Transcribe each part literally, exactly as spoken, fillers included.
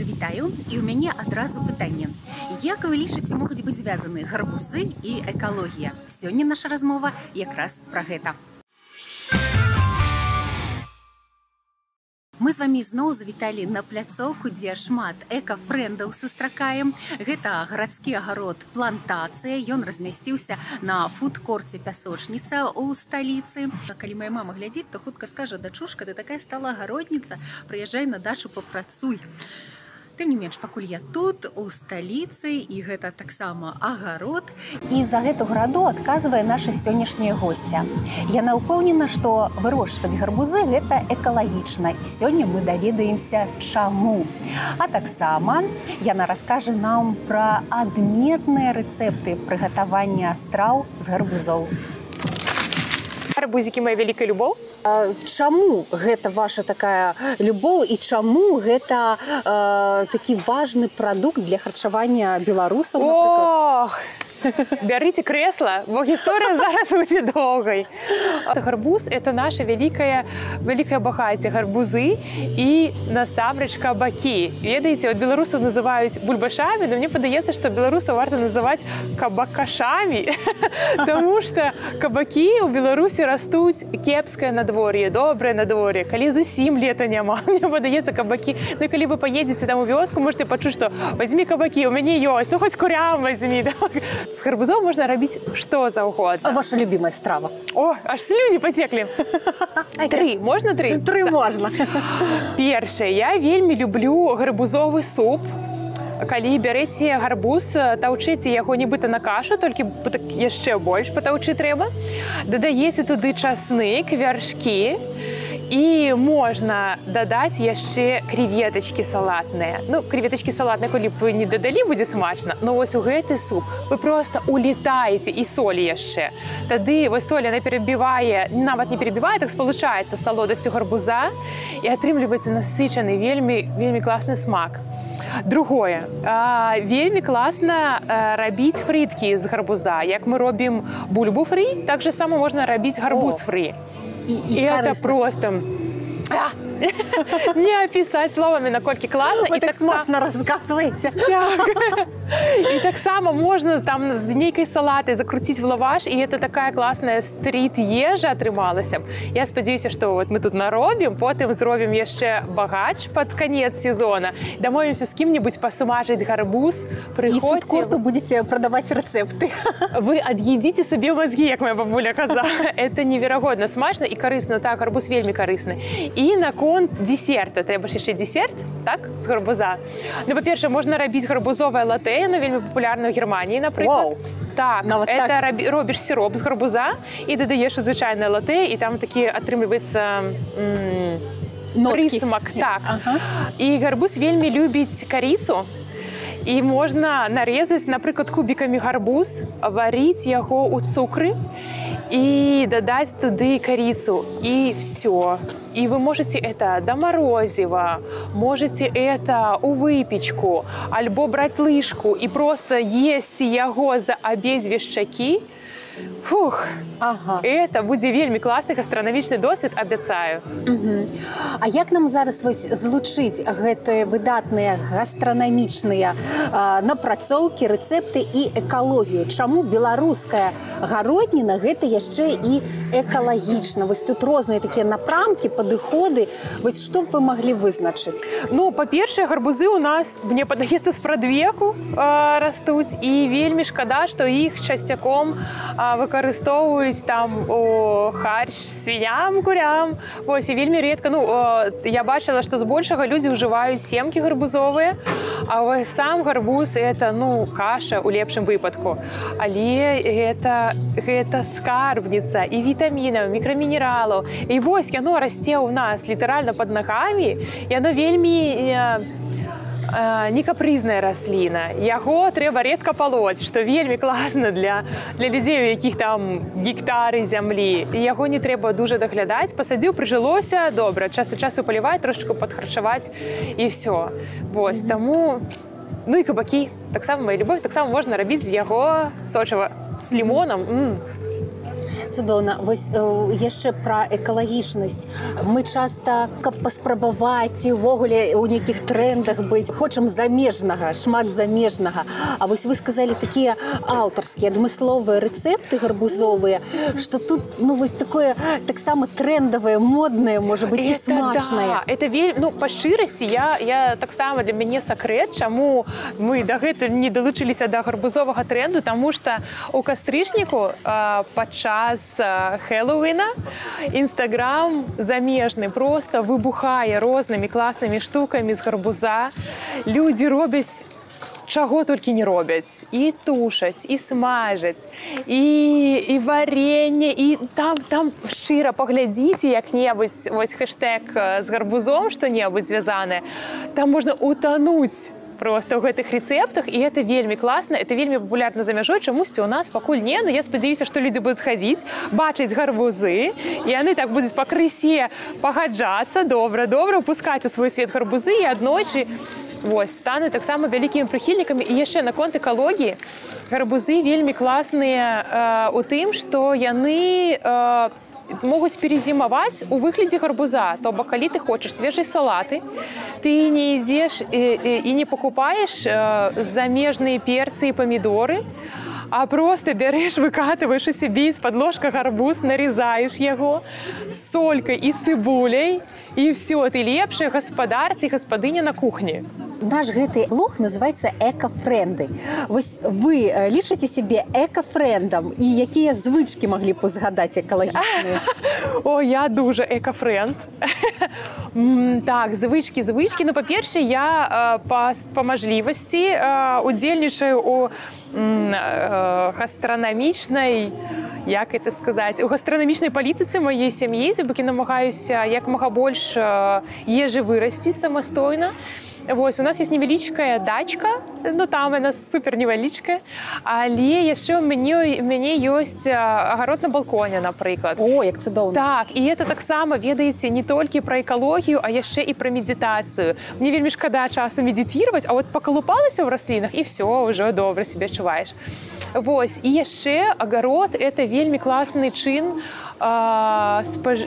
Добрый, вітаю! І у мене одразу питання. Як ви лічите, можуть бути зв'язані гарбузи і екологія? Сьогодні наша розмова якраз про гэта. Мы с вами снова завитали на пляцовку, где шмат экофрендов сустракаем. Это городский огород «Плантация». Он разместился на фудкорте «Пясочница» у столицы. Когда моя мама глядит, то хутка скажет: дачушка, ты такая стала огородница, приезжай на дачу, попрацуй. Тем не менш, пакуль я тут, у столицы, и это так само огород. И за эту граду отказывая наши сегодняшние гости. Я наупомнена, что выращивать гарбузы – это экологично. И сегодня мы доведаемся, чему. А так само яна расскажет нам про отметные рецепты приготовления страв с гарбузов. Гарбузики – моя великая любовь. Чему это ваша такая любовь и чему это э, такой важный продукт для харчавання белорусов? Ох, берите кресло, бо история зараз будет долгой. Гарбуз – это наше великое, великое богатство. Гарбузы и насамрэч кабаки. Ведаете, вот белорусов называют бульбашами, но мне подается, что белорусов варто называть кабакашами, потому что кабаки у Беларуси растут кепское надворье, доброе надворье, коли зусим лета нема, мне подается кабаки. Ну и коли вы поедете там у вёску, можете почуть, что возьми кабаки, у меня есть, ну хоть курям возьми. С гарбузом можно робить что за угодно. А ваша любимая страва? О, аж слюни потекли. Три, можно три? Три можно. Первое, я вельми люблю гарбузовый суп. Калі берете гарбуз, таўчыце яго нібыта на кашу, только еще больше потаўчы трэба. Додаете туды часник, вершки. И можно додать еще креветочки салатные. Ну, креветочки салатные, коли бы не додали, будет смачно. Но вот у гэты суп вы просто улетаете и соли еще. Тогда вот соль, она перебивает, нават не перебивает, так получается с солодостью гарбуза. И отрымливается насыщенный, вельми, вельми классный смак. Другое. А, вельми классно а, робить фритки из гарбуза. Як мы робим бульбу фри, так же само можно робить гарбуз фри. И, и, и это просто а! не описать словами, насколько классно. Вы и так сложно рассказываете. И так само можно там с некой салатой закрутить в лаваш, и это такая классная стрит-ежа отрымалась. Я сподеваюсь, что вот мы тут наробим, потом зробим еще багач под конец сезона, домовимся с кем-нибудь посумажить гарбуз, приходим. И в фудкорту будете продавать рецепты. Вы отъедите себе мозги, как моя бабуля казала. Это невероятно смачно и корисно. Так, гарбуз вельми корисный. И на конт десерта. Треба еще десерт, так, с гарбуза. Ну, по-перше, можно робить гарбузовое латте, оно вельми популярно в Германии, например. Wow. Так, ну, вот это так. Робишь сироп с гарбуза и додаешь звичайное латте, и там такие отрымливаются присмак. Так. Ага. И гарбуз вельми любит корицу. И можно нарезать, например, кубиками гарбуз, варить его у цукры и додать туда корицу. И все. И вы можете это до морозива, можете это у выпечку, альбо брать лыжку и просто есть его за обедзве шчаки. Фух, ага. Это будет вельми классный гастрономичный досвід, обещаю. Угу. А как нам зараз злучить эти выдатные гастрономичные э, напрацовки, рецепты и экологию? Чему белорусская городнина это еще и экологично? Вот тут разные такие направки, подходы. Вот что бы вы могли вызначить? Ну, по-перше, гарбузы у нас, мне подается, с продвеку э, растут. И вельми шкода, что их частяком э, выкарыстоўваюць там о, харч свиням, курям. Вось, и вельми редко. Ну, о, я бачила, что с большего люди уживают семки гарбузовые, а вот сам гарбуз это, ну, каша у лепшем выпадку. Але это, это скарбница и витаминов, микроминералов. И вось, оно расте у нас литерально под ногами, и оно вельми... не капризная рослина. Его треба редко полоть, что вельми классно для, для людей, у яких там гектары земли. Его не треба дуже доглядать. Посадил, прижилося, добре. Час от часу поливать, трошечку подхарчевать и все. Вот, mm-hmm. Тому... Ну и кабаки. Так само, моя любовь, так само можно робить с его сочева, с лимоном. Mm. Цудоўна. Вось яшчэ пра экалагічнасць. Мы часта, каб паспрабаваць і ўвогуле ў нейкіх трендах быць, хочам замежнага, шмат замежнага. А вось вы сказалі такія аўтарскія, адмысловыя рэцэпты гарбузовыя, што тут, ну, вось такое таксама трендавае, моднае, можа быць, і смачнае. Это, ну, па шчырасці, я таксама для мяне сакрэт, чаму мы дагэтуль не далучыліся да гарбузовага тренду, таму што у кастрычніку падчас Хэллоуина Инстаграм замежны просто выбухае рознымі класнымі штукамі з гарбуза. Людзі робяць чаго толькі не робяць. І тушаць, і смажаць, і, і варенне, і там, там шчыра паглядзіце як-небудзь, вось хэштег з гарбузом, што-небудзь звязанае. Там можна утануць просто ў гэтых рецептах, і это вельмі класна, это вельмі популярна за мяжой, чамусьці у нас пакуль не, но я спадзяюся, што людзі будуць хадзіць, бачыць гарбузы, і яны так будуць пакрысе пагаджацца, добра-добра, пускаць у свой свет гарбузы, і аднойчы станы таксама вялікімі прыхільнікамі. І яшчэ наконт экалогіі, гарбузы вельмі класныя у тым, што яны могуць перезимовать у выгляде гарбуза. То бок, калі ты хочешь свежие салаты, ты не идешь и, и не покупаешь замежные перцы и помидоры, а просто берешь, выкатываешь у себя из-под ложка гарбуз, нарезаешь его с солькой и цибулей, и все, ты лепшая господар и господыня на кухне. Наш гэты блог называется «Экофренды». Вось вы лічыце себе экофрендом, и якія звычки могли б узгадать экалагічныя? О, я дуже экофренд. Так, звычки, звычки. Ну, па-перше, я по, по можливости удзельнічаю у гастрономичной, як это сказать, у гастрономичной политицы моей семьи, бо намагаюся як мага больш ежи вырасці самостойно. Вось, у нас есть невеличкая дачка, ну там она супер невеличкая, але еще у меня, у меня есть огород на балконе, например. О, як цудоўна. Так, и это так само, ведаете, не только про экологию, а еще и про медитацию. Мне вельми шкода часу медитировать, а вот поколупалась в рослинах, и все, уже добро себя чуваешь. Вось, и еще огород – это вельми классный чин э, спож...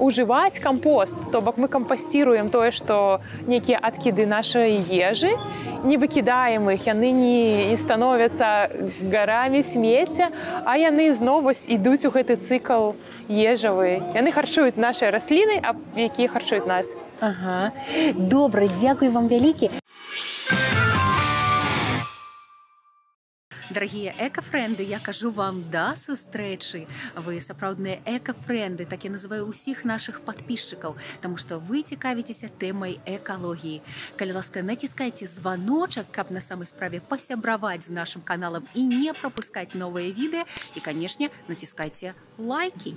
уживать компост. То бок мы компостируем то, что некие откиды нашей ежи, не выкидаем их, яны не, не становятся горами смеця, а яны знову идут у гэты цикл ежевый. Яны харчуют наши рослины, а якія харчуют нас. Ага. Добра, дякую вам вялікі. Дорогие экофренды, я кажу вам да сустрэчы. Вы сапраўдныя экофренды, так я называю усіх наших подписчиков, потому что вы цікавіцеся темой экологии. Калі ласка, націскайце звоночек, каб на самой справе посябраваць с нашим каналом и не пропускать новые видео. И, конечно, націскайце лайки.